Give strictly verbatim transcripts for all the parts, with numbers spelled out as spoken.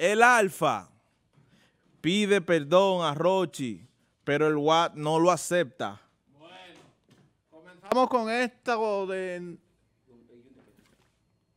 El Alfa pide perdón a Rochy, pero el Watt no lo acepta. Bueno, comenzamos con esta de,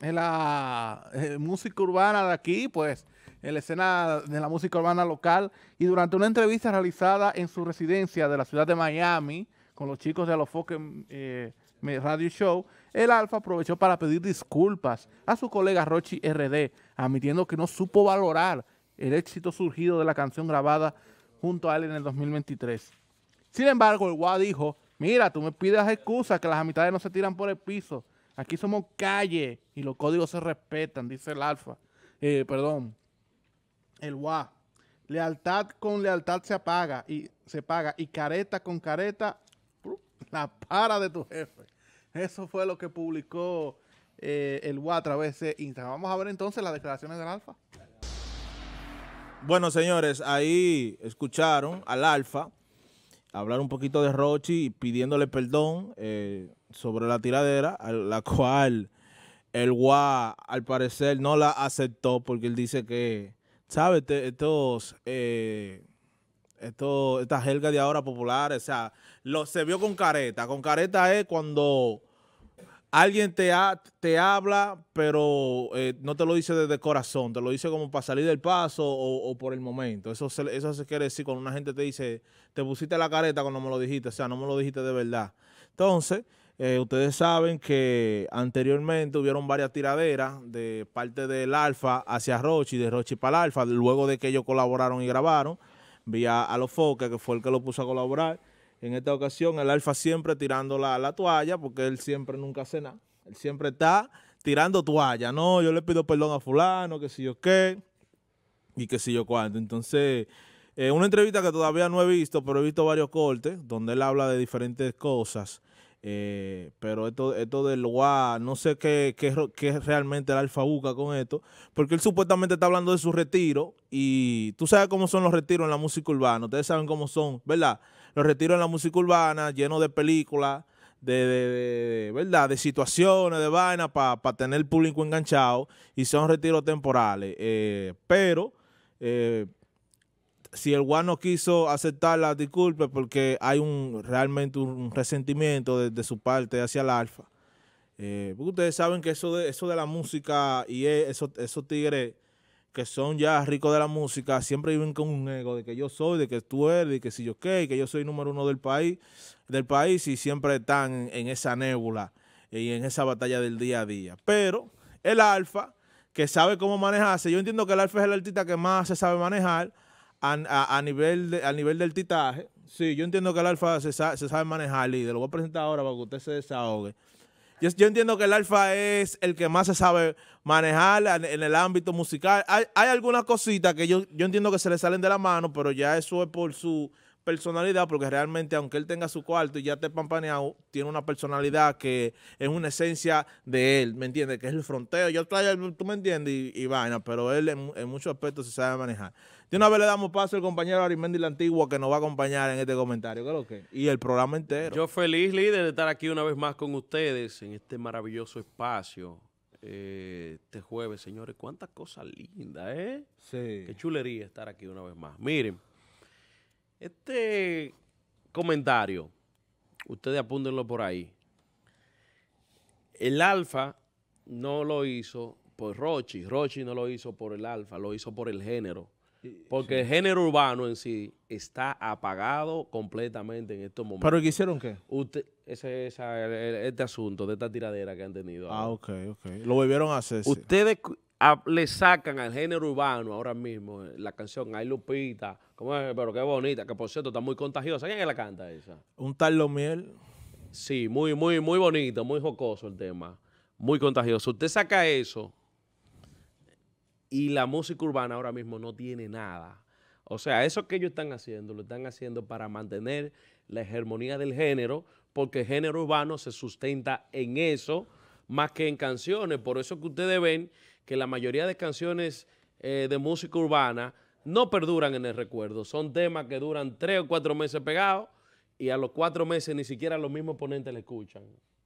de la de música urbana de aquí, pues, en la escena de la música urbana local. Y durante una entrevista realizada en su residencia de la ciudad de Miami con los chicos de Alofoke eh, Radio Show, El Alfa aprovechó para pedir disculpas a su colega Rochy R D, admitiendo que no supo valorar el éxito surgido de la canción grabada junto a él en el dos mil veintitrés. Sin embargo, el Guá dijo, mira, tú me pides excusas, que las amistades no se tiran por el piso. Aquí somos calle y los códigos se respetan, dice El Alfa. Eh, perdón, el Guá. Lealtad con lealtad se apaga y se paga, y careta con careta la para de tu jefe. Eso fue lo que publicó eh, el Guá a través de Instagram. Vamos a ver entonces las declaraciones del Alfa. Bueno, señores, ahí escucharon al Alfa hablar un poquito de Rochy, pidiéndole perdón eh, sobre la tiradera, a la cual el Guá al parecer no la aceptó, porque él dice que, ¿sabes? Estos... Eh, Esto, esta jerga de ahora popular, o sea, lo, se vio con careta. Con careta es cuando alguien te, ha, te habla, pero eh, no te lo dice desde el corazón, te lo dice como para salir del paso o, o por el momento. Eso se, eso se quiere decir cuando una gente te dice, te pusiste la careta cuando me lo dijiste, o sea, no me lo dijiste de verdad. Entonces, eh, ustedes saben que anteriormente hubieron varias tiraderas de parte del Alfa hacia Rochy, de Rochy para el Alfa, luego de que ellos colaboraron y grabaron. Vía Alofoke, que fue el que lo puso a colaborar. En esta ocasión, el Alfa siempre tirando la, la toalla, porque él siempre nunca hace nada. Él siempre está tirando toalla. No, yo le pido perdón a fulano, que si yo qué, y que si yo cuánto. Entonces, eh, una entrevista que todavía no he visto, pero he visto varios cortes, donde él habla de diferentes cosas. Eh, pero esto, esto del Guá, no sé qué, qué, qué realmente el Alfa busca con esto, porque él supuestamente está hablando de su retiro, y tú sabes cómo son los retiros en la música urbana, ustedes saben cómo son, ¿verdad? Los retiros en la música urbana, llenos de películas, de, de, de, de, ¿verdad? De situaciones, de vainas, para pa tener el público enganchado, y son retiros temporales, eh, pero... Eh, si el Guá no quiso aceptar las disculpas, porque hay un realmente un resentimiento de, de su parte hacia el Alfa. Eh, porque ustedes saben que eso de, eso de la música y esos, esos tigres que son ya ricos de la música siempre viven con un ego de que yo soy, de que tú eres, de que si yo qué, que yo soy número uno del país, del país y siempre están en esa nébula y en esa batalla del día a día. Pero el Alfa, que sabe cómo manejarse, yo entiendo que el Alfa es el artista que más se sabe manejar, A, a, a, nivel de, a nivel del titaje. Sí, yo entiendo que el Alfa se, sa se sabe manejar, líder. Lo voy a presentar ahora para que usted se desahogue. Yo, yo entiendo que el Alfa es el que más se sabe manejar en, en el ámbito musical. Hay, hay algunas cositas que yo, yo entiendo que se le salen de la mano, pero ya eso es por su personalidad, porque realmente, aunque él tenga su cuarto y ya esté pampaneado, tiene una personalidad que es una esencia de él, ¿me entiendes? Que es el fronteo, yo traigo, tú me entiendes, y, y vaina, pero él en, en muchos aspectos se sabe manejar. De una vez le damos paso al compañero Arimendi la Antigua, que nos va a acompañar en este comentario, ¿qué es lo que? Y el programa entero. Yo feliz, líder, de estar aquí una vez más con ustedes en este maravilloso espacio. Eh, este jueves, señores, cuántas cosas lindas, ¿eh? Sí. Qué chulería estar aquí una vez más. Miren, este comentario, ustedes apúntenlo por ahí. El Alfa no lo hizo por Rochy, Rochy no lo hizo por el Alfa, lo hizo por el género. Porque sí, el género urbano en sí está apagado completamente en estos momentos. ¿Pero qué hicieron qué? Usted, ese, esa, el, este asunto de esta tiradera que han tenido. Ah, ok, ok. Lo volvieron a hacer. Ustedes A, le sacan al género urbano ahora mismo la canción Ay Lupita, ¿cómo es? Pero qué bonita, que por cierto está muy contagiosa. ¿Quién la canta esa? Un tal Lomiel. Sí, muy, muy, muy bonito, muy jocoso el tema, muy contagioso. Usted saca eso y la música urbana ahora mismo no tiene nada. O sea, eso que ellos están haciendo, lo están haciendo para mantener la hegemonía del género, porque el género urbano se sustenta en eso más que en canciones. Por eso que ustedes ven que la mayoría de canciones eh, de música urbana no perduran en el recuerdo. Son temas que duran tres o cuatro meses pegados y a los cuatro meses ni siquiera los mismos ponentes le escuchan.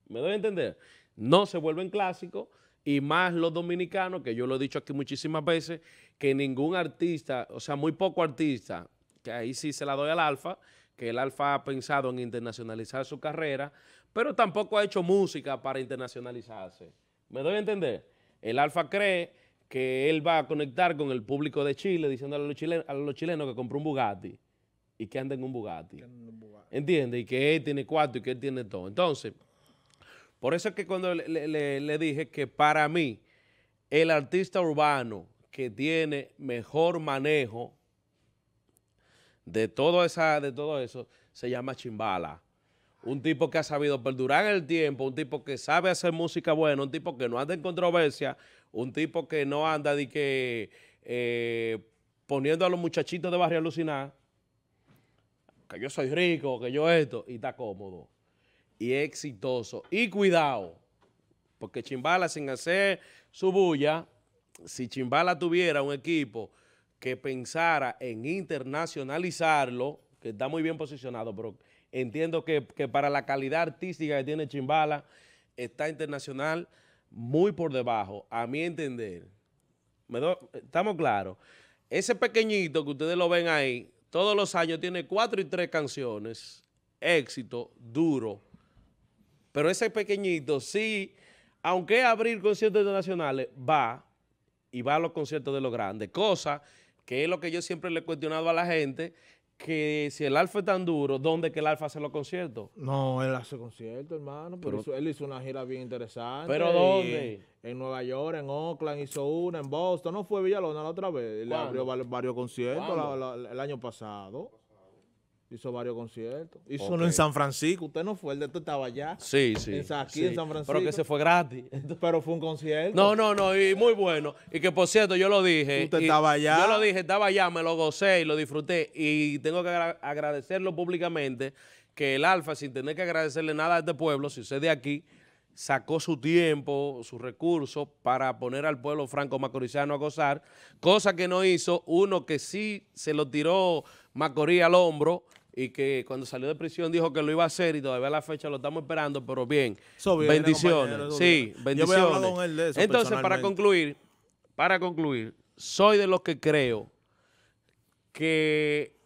¿Me doy a entender? No se vuelven clásicos, y más los dominicanos, que yo lo he dicho aquí muchísimas veces, que ningún artista, o sea, muy poco artista, que ahí sí se la doy al Alfa, que el Alfa ha pensado en internacionalizar su carrera, pero tampoco ha hecho música para internacionalizarse. ¿Me doy a entender? El Alfa cree que él va a conectar con el público de Chile, diciéndole a los chilenos, a los chilenos que compró un Bugatti y que anda en un Bugatti. ¿Entiendes? Y que él tiene cuarto y que él tiene todo. Entonces, por eso es que cuando le, le, le dije que para mí el artista urbano que tiene mejor manejo de todo, esa, de todo eso se llama Chimbala. Un tipo que ha sabido perdurar en el tiempo, un tipo que sabe hacer música buena, un tipo que no anda en controversia, un tipo que no anda de que eh, poniendo a los muchachitos de barrio alucinar, que yo soy rico, que yo esto, y está cómodo y exitoso. Y cuidado, porque Chimbala, sin hacer su bulla, si Chimbala tuviera un equipo que pensara en internacionalizarlo, que está muy bien posicionado, pero entiendo que, que para la calidad artística que tiene Chimbala, está internacional muy por debajo, a mi entender. ¿Me do? ¿Estamos claros? Ese pequeñito que ustedes lo ven ahí, todos los años tiene cuatro y tres canciones, éxito, duro. Pero ese pequeñito sí, aunque abrir conciertos internacionales, va y va a los conciertos de los grandes, cosa que es lo que yo siempre le he cuestionado a la gente, que si el Alfa es tan duro, ¿dónde que el Alfa hace los conciertos? No, él hace conciertos, hermano, pero hizo, él hizo una gira bien interesante. ¿Pero dónde? En, en Nueva York, en Oakland, hizo una, en Boston, no fue Villalona la otra vez, él abrió varios conciertos la, la, la, el año pasado. Hizo varios conciertos. Hizo okay. uno en San Francisco. Usted no fue, el de usted estaba allá. Sí, sí. En, aquí sí. en San Francisco. Pero que se fue gratis. Pero fue un concierto. No, no, no. Y muy bueno. Y que, por cierto, yo lo dije. Usted estaba allá. Yo lo dije, estaba allá, me lo gocé y lo disfruté. Y tengo que agra- agradecerlo públicamente que el Alfa, sin tener que agradecerle nada a este pueblo, si usted de aquí, sacó su tiempo, sus recursos para poner al pueblo franco-macorizano a gozar, cosa que no hizo uno que sí se lo tiró Macorís al hombro y que cuando salió de prisión dijo que lo iba a hacer y todavía a la fecha lo estamos esperando, pero bien, so bien bendiciones. Sí, bendiciones. Yo voy a hablar con él de eso. Entonces, para concluir, para concluir, soy de los que creo que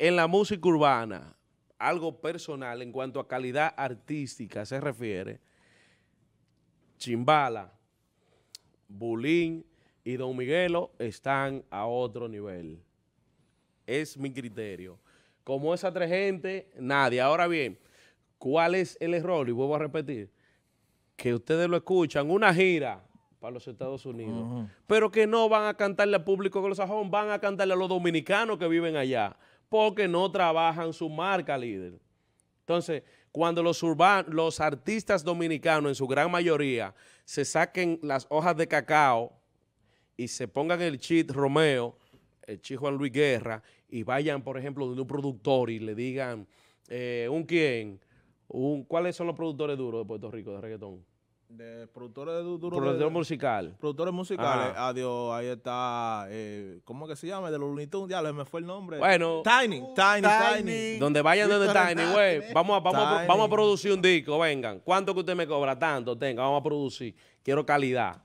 en la música urbana, algo personal en cuanto a calidad artística se refiere, Chimbala, Bulín y Don Miguelo están a otro nivel. Es mi criterio. Como esa tres gente, nadie. Ahora bien, ¿cuál es el error? Y vuelvo a repetir, que ustedes lo escuchan, una gira para los Estados Unidos, uh-huh. pero que no van a cantarle al público anglosajón, van a cantarle a los dominicanos que viven allá, porque no trabajan su marca, líder. Entonces, cuando los, urban, los artistas dominicanos, en su gran mayoría, se saquen las hojas de cacao y se pongan el Chris Romeo, el Chris Juan Luis Guerra, y vayan, por ejemplo, de un productor y le digan, eh, ¿un quién? Un, ¿cuáles son los productores duros de Puerto Rico de reggaetón? De productores de duro. Productores musicales. Productores musicales. Ajá. Adiós, ahí está. Eh, ¿Cómo que se llama? De los Looney Tunes, ya me fue el nombre. Bueno. Tainy. Uh, Tainy, Tainy. Tainy. Donde vayan donde Tainy, güey. Vamos a, vamos, a, vamos a producir un disco, vengan. ¿Cuánto que usted me cobra? Tanto, tenga, vamos a producir. Quiero calidad.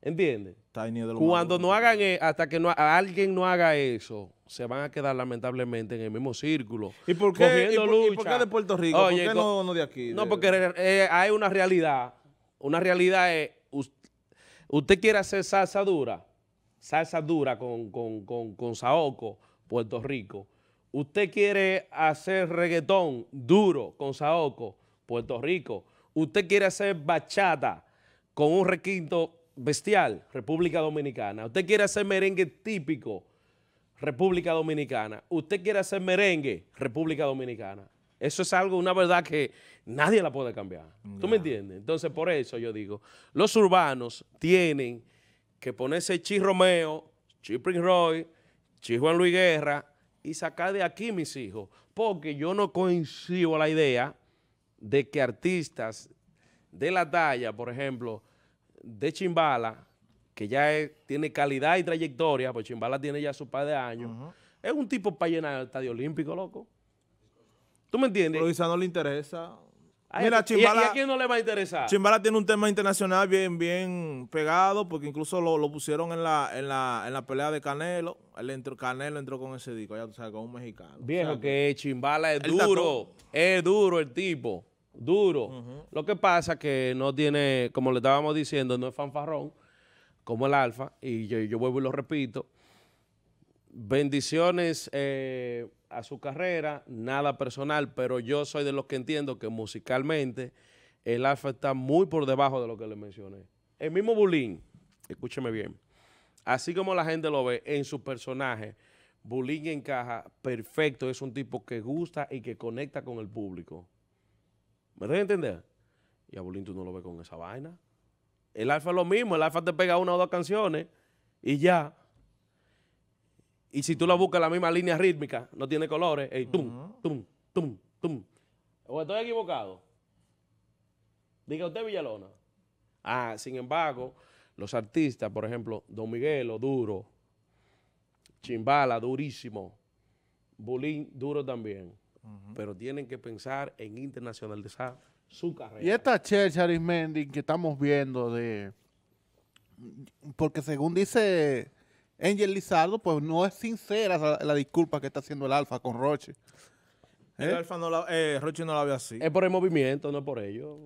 ¿Entiendes? Tainy de los Cuando no hagan, hasta que no, alguien no haga eso, se van a quedar lamentablemente en el mismo círculo. ¿Y por qué, y por, lucha. ¿Y por qué de Puerto Rico? Oye, ¿por qué no, no de aquí? No, de, porque eh, hay una realidad. Una realidad es, usted quiere hacer salsa dura, salsa dura con, con, con, con saoco, Puerto Rico. Usted quiere hacer reggaetón duro con saoco, Puerto Rico. Usted quiere hacer bachata con un requinto bestial, República Dominicana. Usted quiere hacer merengue típico, República Dominicana. Usted quiere hacer merengue, República Dominicana. Eso es algo, una verdad que nadie la puede cambiar. No. ¿Tú me entiendes? Entonces, por eso yo digo, los urbanos tienen que ponerse Chris Romeo, Chris Prince Roy, Chris Juan Luis Guerra y sacar de aquí mis hijos. Porque yo no coincido a la idea de que artistas de la talla, por ejemplo, de Chimbala, que ya es, tiene calidad y trayectoria, pues Chimbala tiene ya su par de años, uh-huh. es un tipo para llenar el estadio olímpico, loco. ¿Tú me entiendes? Pero quizá no le interesa. Ay, mira, Chimbala, ¿y a quién no le va a interesar? Chimbala tiene un tema internacional bien, bien pegado, porque incluso lo, lo pusieron en la, en, la, en la pelea de Canelo. Él entró, Canelo entró con ese disco, ya tú sabes, con un mexicano. Viejo, o sea, que Chimbala es duro, es duro el tipo, duro. Uh-huh. Lo que pasa que no tiene, como le estábamos diciendo, no es fanfarrón, como el Alfa, y yo, yo vuelvo y lo repito. Bendiciones eh, a su carrera, nada personal, pero yo soy de los que entiendo que musicalmente el Alfa está muy por debajo de lo que le mencioné. El mismo Bulín, escúcheme bien, así como la gente lo ve en su personaje, Bulín encaja perfecto, es un tipo que gusta y que conecta con el público. ¿Me dejas entender? Y a Bulín tú no lo ves con esa vaina. El Alfa es lo mismo, el Alfa te pega una o dos canciones y ya. Y si tú la buscas la misma línea rítmica, no tiene colores, hey, tum, tum, tum, tum. ¿O estoy equivocado? Diga usted, Villalona. Ah, sin embargo, los artistas, por ejemplo, Don Miguelo, duro. Chimbala, durísimo. Bulín, duro también. Uh-huh. Pero tienen que pensar en internacionalizar su carrera. Y esta chercha, Arismendi, que estamos viendo de... Porque según dice... Engels Lizardo, pues no es sincera la, la disculpa que está haciendo el Alfa con Rochy. El ¿Eh? Alfa no la, eh, Rochy no la ve así. Es por el movimiento, no es por ello.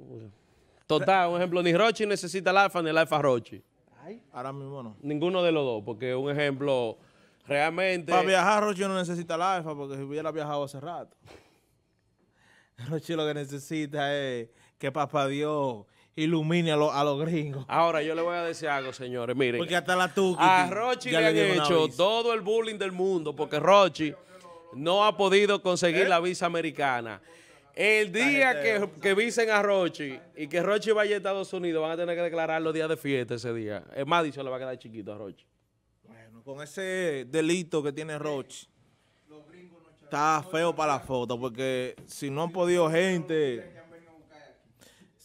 Total, un ejemplo, ni Rochy necesita el Alfa, ni el Alfa Rochy. Ay. Ahora mismo no. Ninguno de los dos, porque un ejemplo, realmente... Para viajar Rochy no necesita el Alfa, porque si hubiera viajado hace rato. Rochy lo que necesita es que papá Dios... ilumine a, lo, a los gringos. Ahora, yo le voy a decir algo, señores. Miren. Porque hasta la tuki. A Rochy le han hecho todo el bullying del mundo porque Rochy no ha podido conseguir ¿Eh? la visa americana. El día que, que visen a Rochy y que Rochy vaya a Estados Unidos, van a tener que declarar los días de fiesta ese día. Es más, dicho, le va a quedar chiquito a Rochy. Bueno, con ese delito que tiene Rochy, está feo para la foto porque si no han podido gente...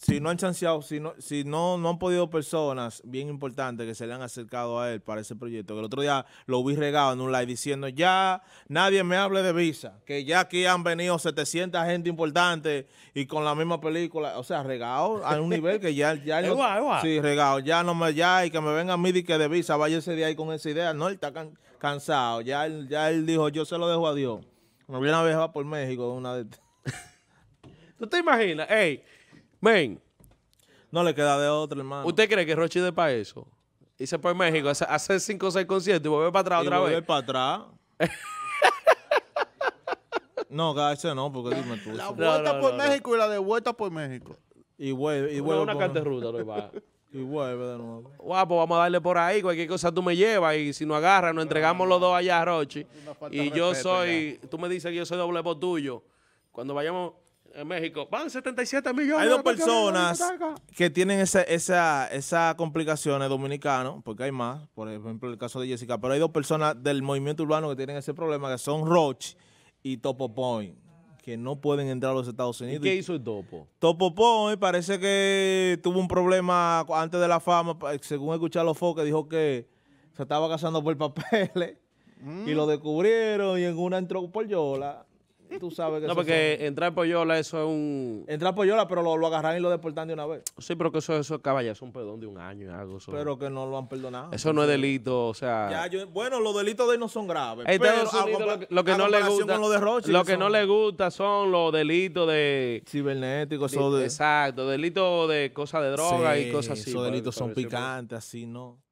Si no han chanceado, si no, si no, no han podido personas bien importantes que se le han acercado a él para ese proyecto. Que el otro día lo vi regado en un live diciendo, ya nadie me hable de visa, que ya aquí han venido setecientas gente importante y con la misma película. O sea, regado a un nivel que ya... ya no, igual, igual. Sí, regado, ya no me... Ya, y que me venga a mí y que de visa, vaya ese día ahí con esa idea. No, él está can, cansado. Ya él, ya él dijo, yo se lo dejo a Dios. Me viene a viajar por México una de... ¿Tú te imaginas? Ey... Men, no le queda de otro, hermano. ¿Usted cree que Rochy de para eso? Hice para México, hacer cinco o seis conciertos y volver para atrás y otra volver vez. Volver para atrás. No, cada vez no, porque dime tú. La vuelta no, no, por no, México no. Y la de vuelta por México. Y vuelve, y vuelve. Una, una carta de ruta, no va. Y vuelve de nuevo. Guapo, vamos a darle por ahí. Cualquier cosa tú me llevas y si nos agarras, nos entregamos los dos allá a Rochy. Y yo respeto, soy, ya. Tú me dices que yo soy doble por tuyo. Cuando vayamos... En México, van setenta y siete millones. Hay dos personas que tienen esa, esa, esas complicaciones dominicanos, porque hay más, por ejemplo el caso de Jessica, pero hay dos personas del movimiento urbano que tienen ese problema, que son Rochy y Topo Point, que no pueden entrar a los Estados Unidos. ¿Y qué hizo el Topo? Topo Point parece que tuvo un problema antes de la fama, según escuché a Alofoke, dijo que se estaba casando por papeles mm. y lo descubrieron y en una entró por Yola. Tú sabes que no, porque son... entrar por Yola, eso es un... Entrar por Yola, pero lo, lo agarran y lo deportan de una vez. Sí, pero que eso, eso caballa, es un perdón de un año y algo. Eso... Pero que no lo han perdonado. Eso no es delito, o sea... Ya, yo, bueno, los delitos de él no son graves. Pero a, lo, lo que, a no, le gusta, lo de Rochy, lo que son... no le gusta son los delitos de... Cibernéticos. De, de... Exacto, delitos de cosas de droga sí, y cosas así. Esos delitos son picantes, así, ¿no?